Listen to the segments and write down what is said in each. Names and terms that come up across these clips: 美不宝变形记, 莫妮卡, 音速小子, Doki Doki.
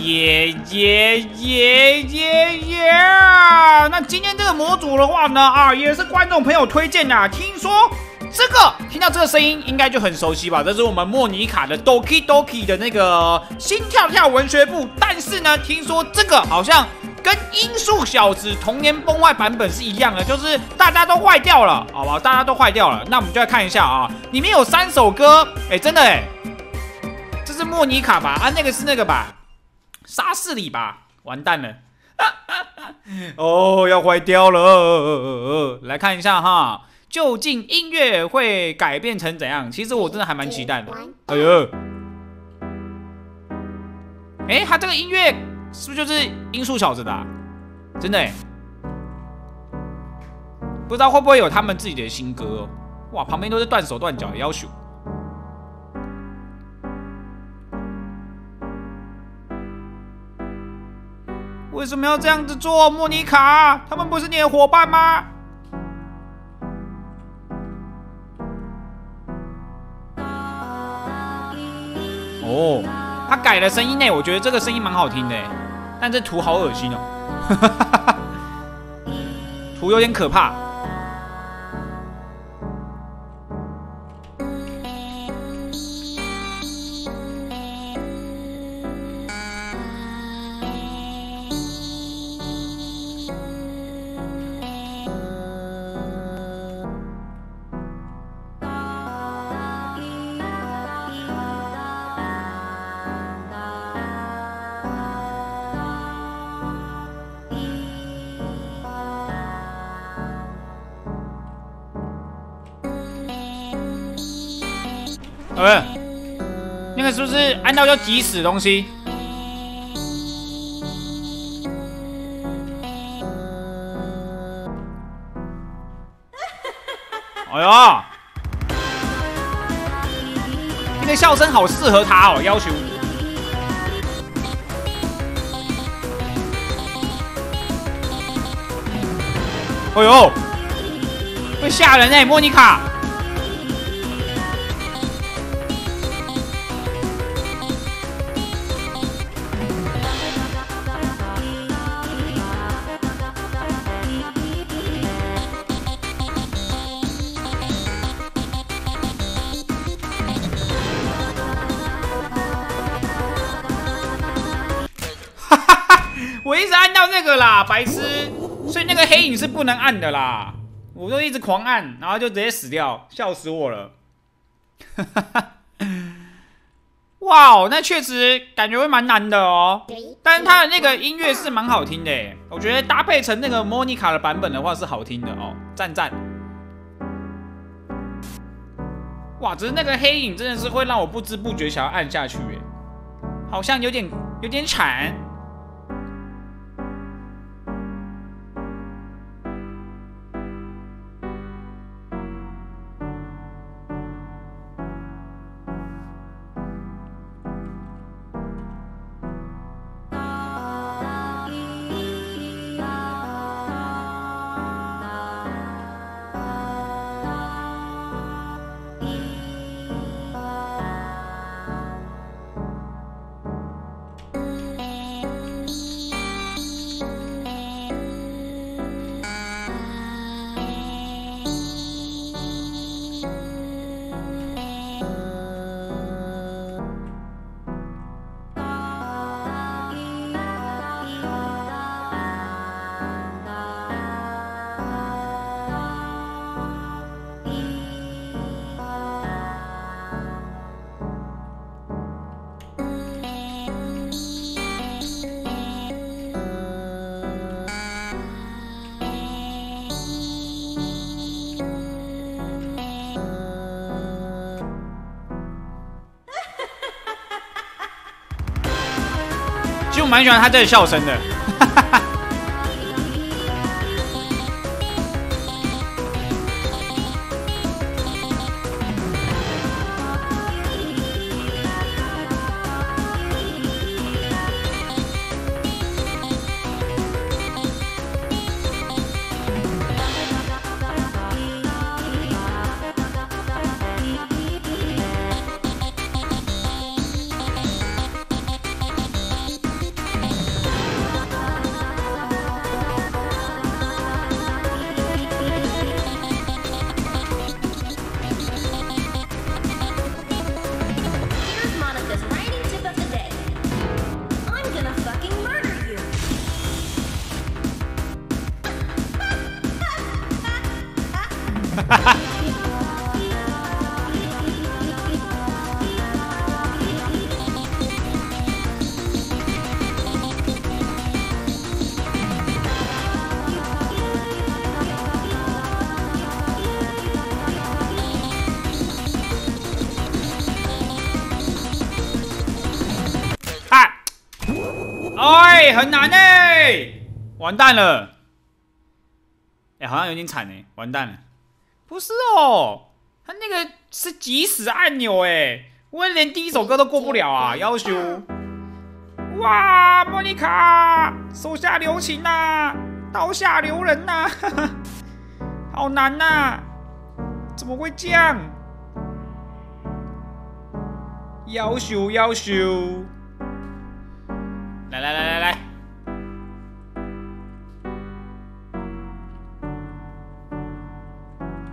耶！那今天这个模组的话呢，也是观众朋友推荐的。听说这个，听到这个声音应该就很熟悉吧？这是我们莫妮卡的 Doki Doki 的那个心跳跳文学部。但是呢，听说这个好像跟音速小子童年崩坏版本是一样的，就是大家都坏掉了，好不好？大家都坏掉了，那我们就来看一下啊，里面有3首歌，真的这是莫妮卡吧？那个是那个吧？ 沙士里吧，完蛋了！哦，要坏掉了！来看一下哈，究竟音乐会改变成怎样？其实我真的还蛮期待的。哎呦，他这个音乐是不是就是音速小子的？真的不知道会不会有他们自己的新歌哦。哇，旁边都是断手断脚的要求。 为什么要这样子做，莫妮卡？他们不是你的伙伴吗？哦，他改了声音呢，我觉得这个声音蛮好听的，但这图好恶心哦，图有点可怕。那个是不是按照要急死的东西？哎呦，那个笑声好适合他哦，要求。哎呦，会吓人哎，莫妮卡。 我一直按到那个啦，白痴！所以那个黑影是不能按的啦，我就一直狂按，然后就直接死掉，笑死我了！哇哦，那确实感觉会蛮难的哦。但是它的那个音乐是蛮好听的，我觉得搭配成那个莫妮卡的版本的话是好听的哦，赞赞！哇，只是那个黑影真的是会让我不知不觉想要按下去，好像有点惨。 其实我蛮喜欢他这个笑声的，哎、欸，很难哎、欸，完蛋了！哎、欸，好像有点惨哎、欸，完蛋了。不是哦，他那个是即时按钮哎、欸，我连第一首歌都过不了啊，要求。哇，莫妮卡，手下留情呐、啊，刀下留人呐、啊，好难呐、啊，怎么会这样？要求，要求。 来来来来来！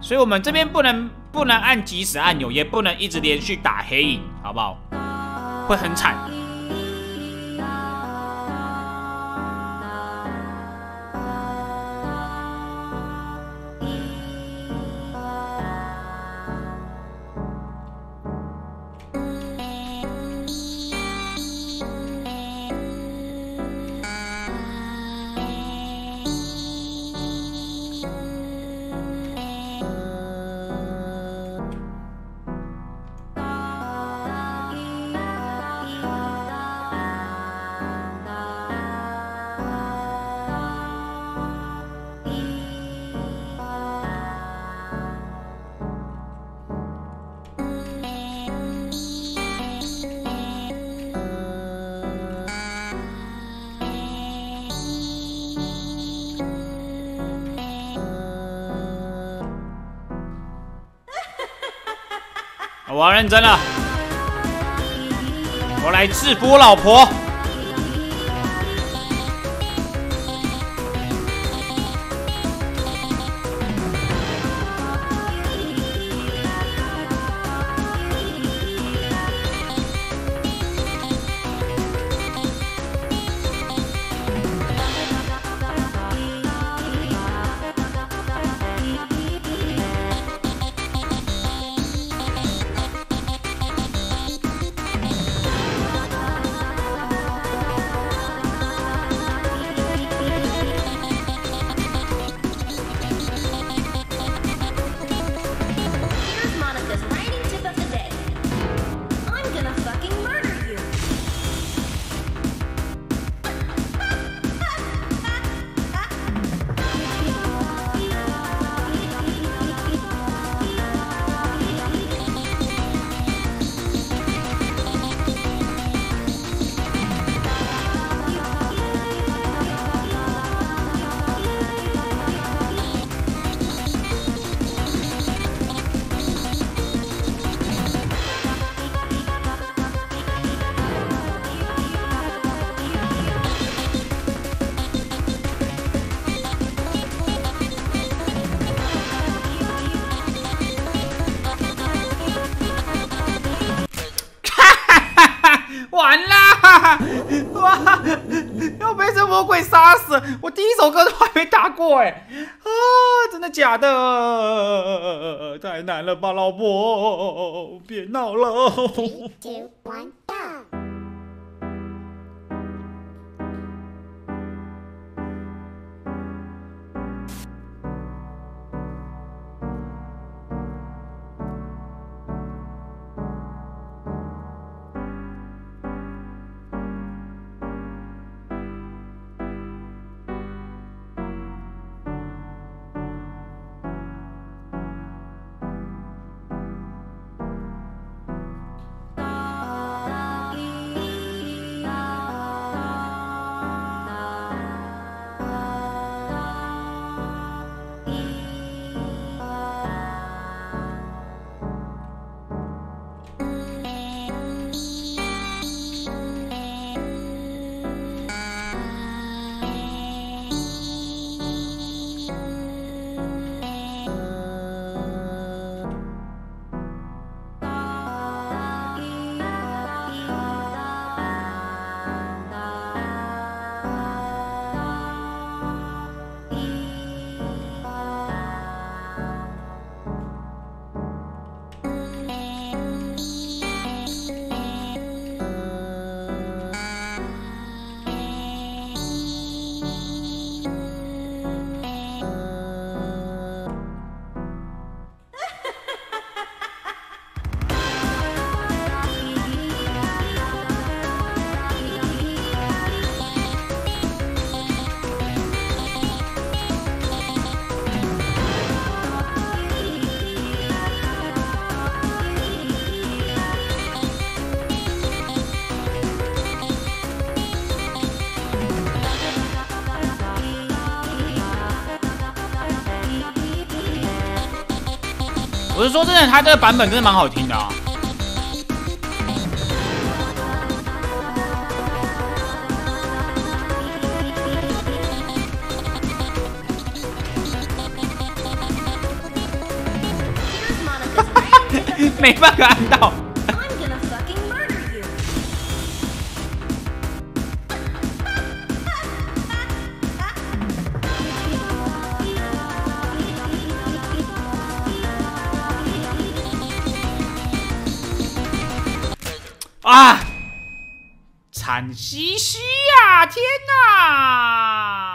所以我们这边不能按即时按钮，也不能一直连续打黑影，好不好？会很惨。我要认真了，我来制服我老婆。哇！又被这魔鬼杀死，我第一首歌都还没打过哎！啊，真的假的？太难了吧，老婆，别闹了。3, 2, 1, go. 是说真的，它这个版本真的蛮好听的啊。没办法按到。 啊！惨兮兮呀！天哪！